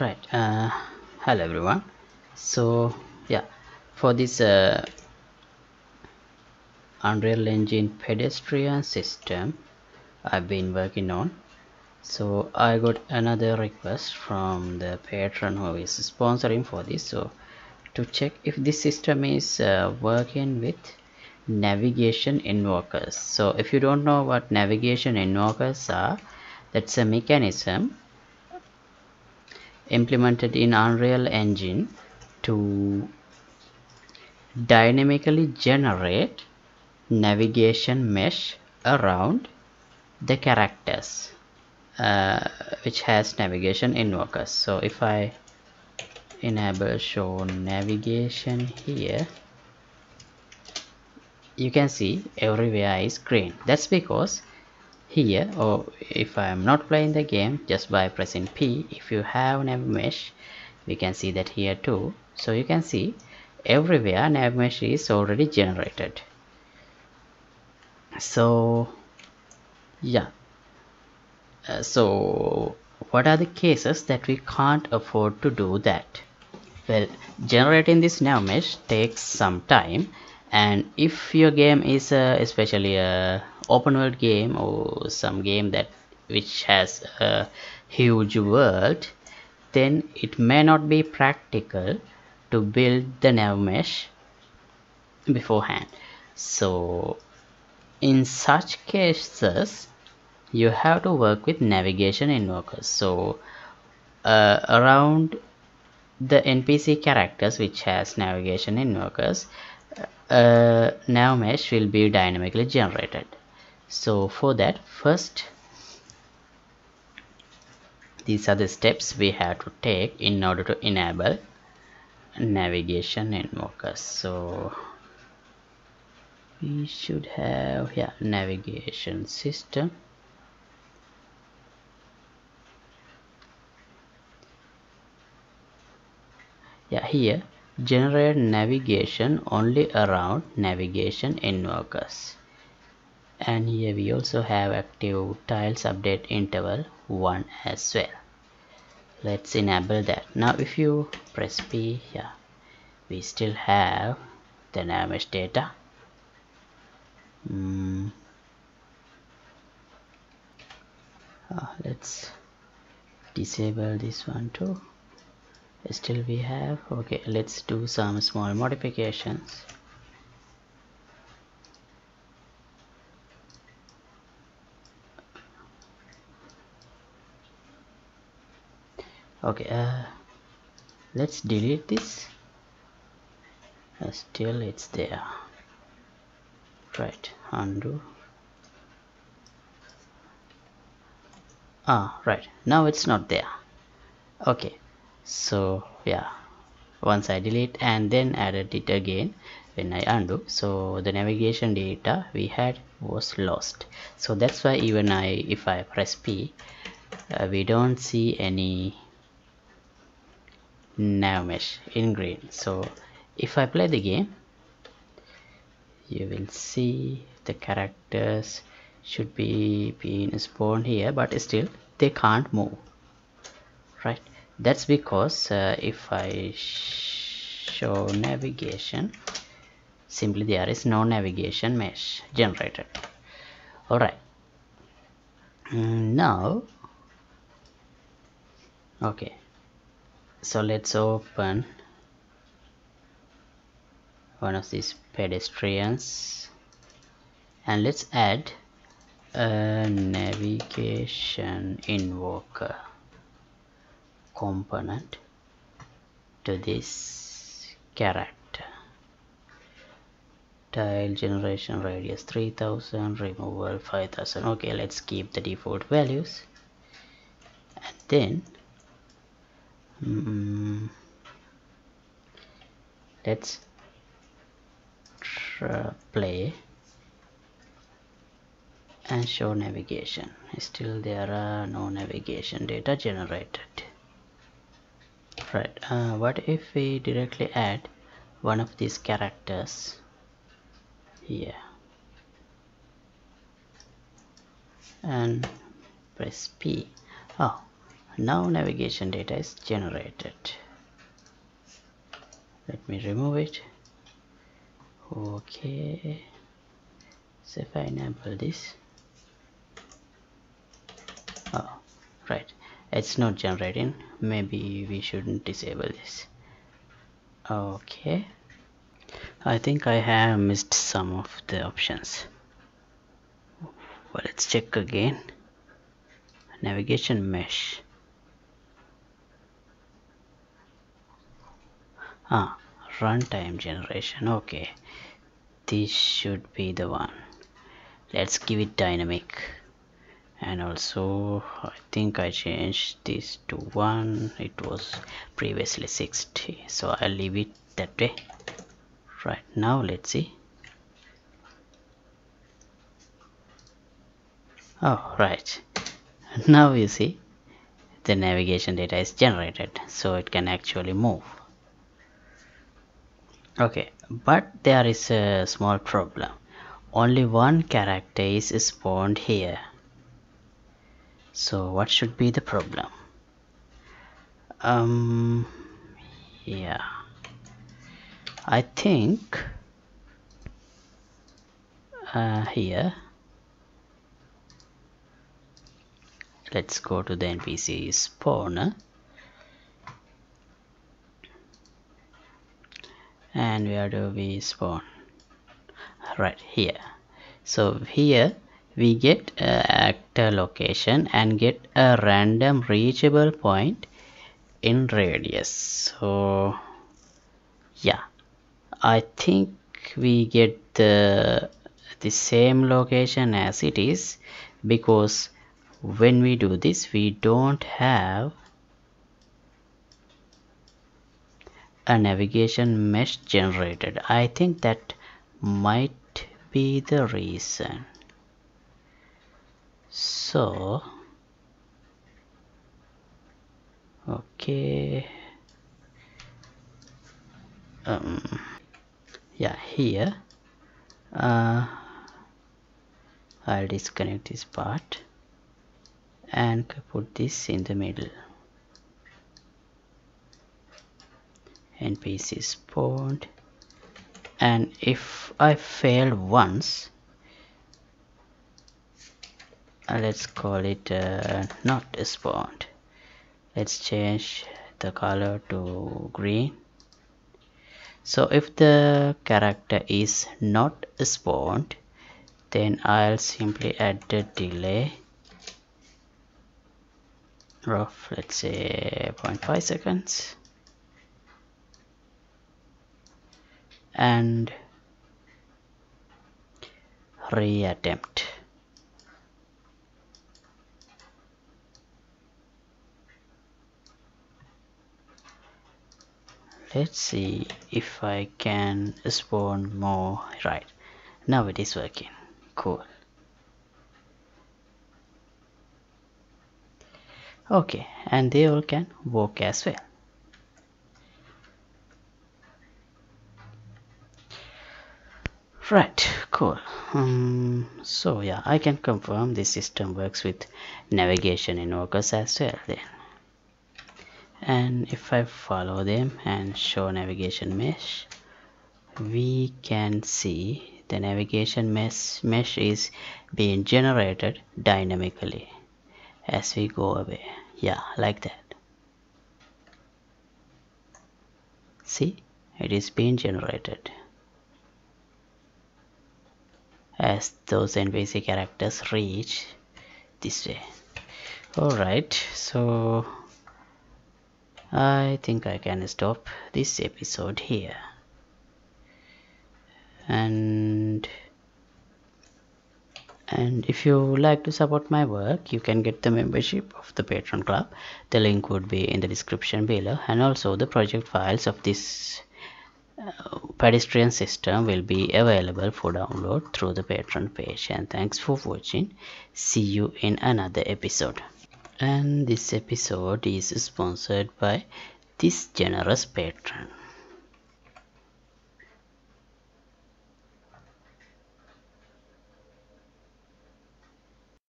Right, hello everyone. So yeah, for this Unreal Engine pedestrian system I've been working on, so I got another request from the patron who is sponsoring for this, so to check if this system is working with navigation invokers. So if you don't know what navigation invokers are, that's a mechanism implemented in Unreal Engine to dynamically generate navigation mesh around the characters which has navigation invokers. So if I enable show navigation here, you can see everywhere is green. That's because here, or if I am not playing the game, just by pressing P, if you have navmesh, we can see that here too. So you can see everywhere navmesh is already generated. So yeah, so what are the cases that we can't afford to do that? Well, generating this navmesh takes some time, and if your game is especially a open world game or some game that which has a huge world, then it may not be practical to build the navmesh beforehand. So in such cases you have to work with navigation invokers. So around the NPC characters which has navigation invokers, navmesh will be dynamically generated. So for that, first, these are the steps we have to take in order to enable navigation invokers. So we should have here navigation system. Yeah, here generate navigation only around navigation invokers. And here we also have active tiles update interval 1 as well. Let's enable that. Now if you press P here, we still have the navmesh data. Let's disable this one too. Still we have, okay, let's do some small modifications. Okay, let's delete this. Still it's there. Right, undo. Right, now it's not there. Okay, so yeah, once I delete and then added it again when I undo, so the navigation data we had was lost. So that's why even if I press P, we don't see any navmesh in green. So if I play the game, you will see the characters should be being spawned here, but still they can't move, right? That's because if I show navigation, simply there is no navigation mesh generated. Alright, now okay, so let's open one of these pedestrians and let's add a navigation invoker component to this character. Tile generation radius 3000, removal 5000. Okay, let's keep the default values, and then let's play and show navigation. Still there are no navigation data generated. Right, what if we directly add one of these characters here and press P? Now navigation data is generated. Let me remove it. Okay, so if I enable this, oh right, it's not generating. Maybe we shouldn't disable this. Okay, I think I have missed some of the options. Well, let's check again. Navigation mesh. Ah, runtime generation. Okay, this should be the one. Let's give it dynamic. And also I think I changed this to 1. It was previously 60, so I'll leave it that way. Right, now let's see. Oh right, now you see the navigation data is generated, so it can actually move. Okay, but there is a small problem. Only one character is spawned here. So what should be the problem? Yeah, I think here, let's go to the NPC spawner and where do we spawn? Right here. So here we get actor location and get a random reachable point in radius. So yeah, I think we get the same location as it is, because when we do this we don't have a navigation mesh generated. I think that might be the reason. So okay, yeah, here I'll disconnect this part and put this in the middle. NPC spawned, and if I fail once, let's call it not spawned. Let's change the color to green. So if the character is not spawned, then I'll simply add the delay of, let's say, 0.5 seconds. And reattempt. Let's see if I can spawn more. Right, now it is working. Cool. Okay, and they all can walk as well. Right, cool. So yeah, I can confirm this system works with navigation invokers as well then. And if I follow them and show navigation mesh, we can see the navigation mesh is being generated dynamically as we go away. Yeah, like that. See, it is being generated as those NPC characters reach this way. Alright, so I think I can stop this episode here. And if you like to support my work, you can get the membership of the Patreon club. The link would be in the description below, and also the project files of this pedestrian system will be available for download through the Patreon page. And thanks for watching. See you in another episode. And this episode is sponsored by this generous patron.